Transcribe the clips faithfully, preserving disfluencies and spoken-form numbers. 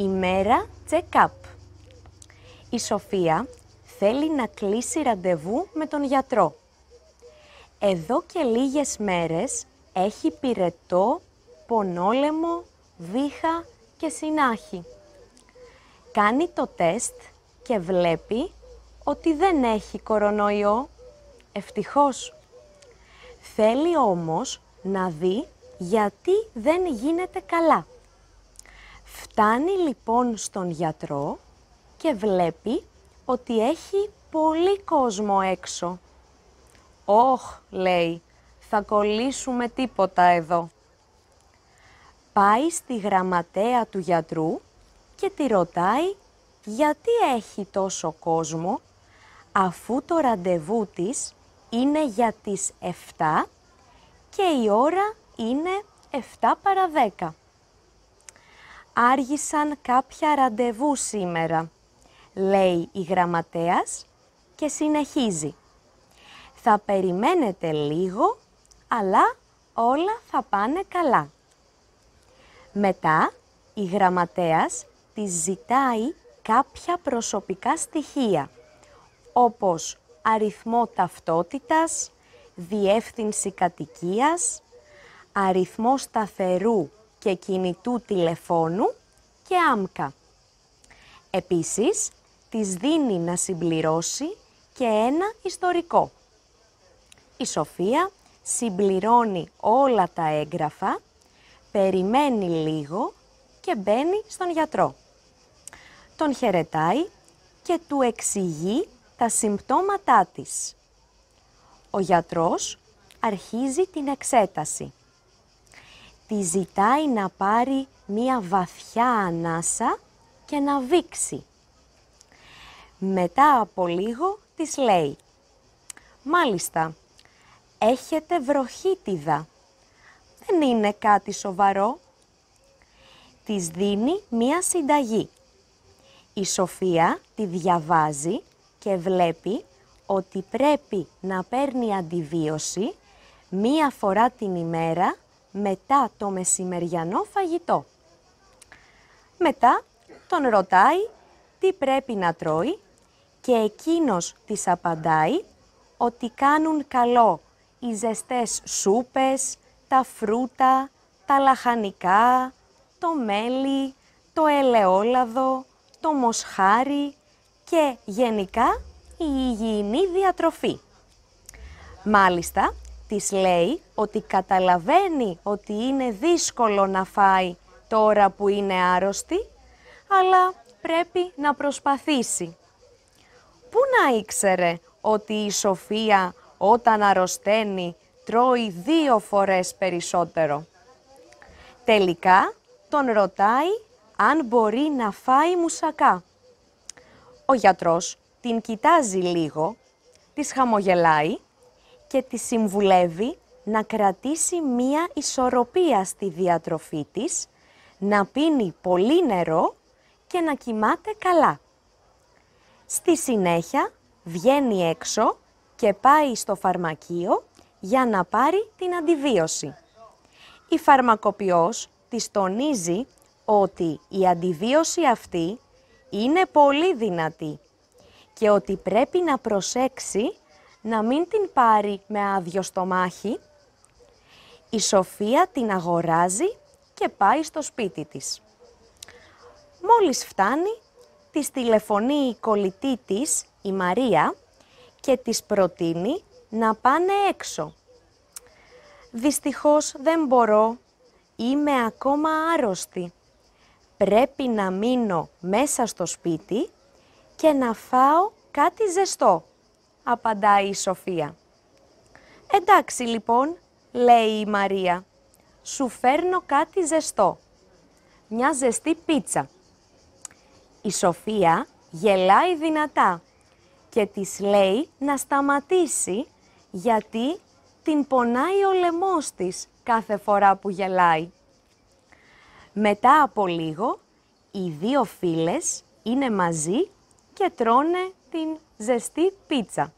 ημέρα check-up. Η Σοφία θέλει να κλείσει ραντεβού με τον γιατρό. Εδώ και λίγες μέρες έχει πυρετό, πονόλαιμο, βήχα και συνάχη. Κάνει το τεστ και βλέπει ότι δεν έχει κορονοϊό, ευτυχώς. Θέλει όμως να δει γιατί δεν γίνεται καλά. Φτάνει λοιπόν στον γιατρό και βλέπει ότι έχει πολύ κόσμο έξω. «Όχ», λέει, «θα κολλήσουμε τίποτα εδώ». Πάει στη γραμματέα του γιατρού και τη ρωτάει γιατί έχει τόσο κόσμο, αφού το ραντεβού της είναι για τις εφτά και η ώρα είναι εφτά παρά δέκα. «Άργησαν κάποια ραντεβού σήμερα», λέει η γραμματέας και συνεχίζει. «Θα περιμένετε λίγο, αλλά όλα θα πάνε καλά». Μετά, η γραμματέας της ζητάει κάποια προσωπικά στοιχεία, όπως αριθμό ταυτότητας, διεύθυνση κατοικίας, αριθμό σταθερού και κινητού τηλεφώνου και άμκα. Επίσης, της δίνει να συμπληρώσει και ένα ιστορικό. Η Σοφία συμπληρώνει όλα τα έγγραφα, περιμένει λίγο και μπαίνει στον γιατρό. Τον χαιρετάει και του εξηγεί τα συμπτώματά της. Ο γιατρός αρχίζει την εξέταση. Τη ζητάει να πάρει μία βαθιά ανάσα και να βήξει. Μετά από λίγο της λέει, «Μάλιστα, έχετε βροχίτιδα. Δεν είναι κάτι σοβαρό». Της δίνει μία συνταγή. Η Σοφία τη διαβάζει και βλέπει ότι πρέπει να παίρνει αντιβίωση μία φορά την ημέρα μετά το μεσημεριανό φαγητό. Μετά τον ρωτάει τι πρέπει να τρώει και εκείνος της απαντάει ότι κάνουν καλό οι ζεστές σούπες, τα φρούτα, τα λαχανικά, το μέλι, το ελαιόλαδο, το μοσχάρι και γενικά η υγιεινή διατροφή. Μάλιστα, της λέει ότι καταλαβαίνει ότι είναι δύσκολο να φάει τώρα που είναι άρρωστη, αλλά πρέπει να προσπαθήσει. Πού να ήξερε ότι η Σοφία όταν αρρωσταίνει τρώει δύο φορές περισσότερο. Τελικά τον ρωτάει αν μπορεί να φάει μουσακά. Ο γιατρός την κοιτάζει λίγο, της χαμογελάει και τη συμβουλεύει να κρατήσει μία ισορροπία στη διατροφή της, να πίνει πολύ νερό και να κοιμάται καλά. Στη συνέχεια βγαίνει έξω και πάει στο φαρμακείο για να πάρει την αντιβίωση. Η φαρμακοποιός της τονίζει ότι η αντιβίωση αυτή είναι πολύ δυνατή και ότι πρέπει να προσέξει να μην την πάρει με άδειο στομάχι. Η Σοφία την αγοράζει και πάει στο σπίτι της. Μόλις φτάνει, της τηλεφωνεί η κολλητή της, η Μαρία, και της προτείνει να πάνε έξω. «Δυστυχώς δεν μπορώ, είμαι ακόμα άρρωστη. Πρέπει να μείνω μέσα στο σπίτι και να φάω κάτι ζεστό», απαντάει η Σοφία. «Εντάξει λοιπόν», λέει η Μαρία, «σου φέρνω κάτι ζεστό, μια ζεστή πίτσα». Η Σοφία γελάει δυνατά και της λέει να σταματήσει γιατί την πονάει ο λαιμός της κάθε φορά που γελάει. Μετά από λίγο, οι δύο φίλες είναι μαζί και τρώνε την ζεστή πίτσα.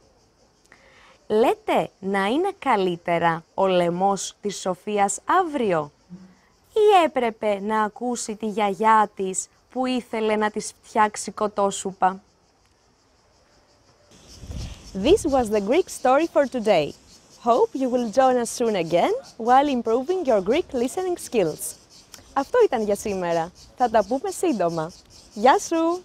Λέτε να είναι καλύτερα ο λαιμός της Σοφίας αύριο ή έπρεπε να ακούσει τη γιαγιά της που ήθελε να της φτιάξει κοτόσουπα. This was the Greek story for today. Hope you will join us soon again while improving your Greek listening skills. Αυτό ήταν για σήμερα. Θα τα πούμε σύντομα. Γεια σου!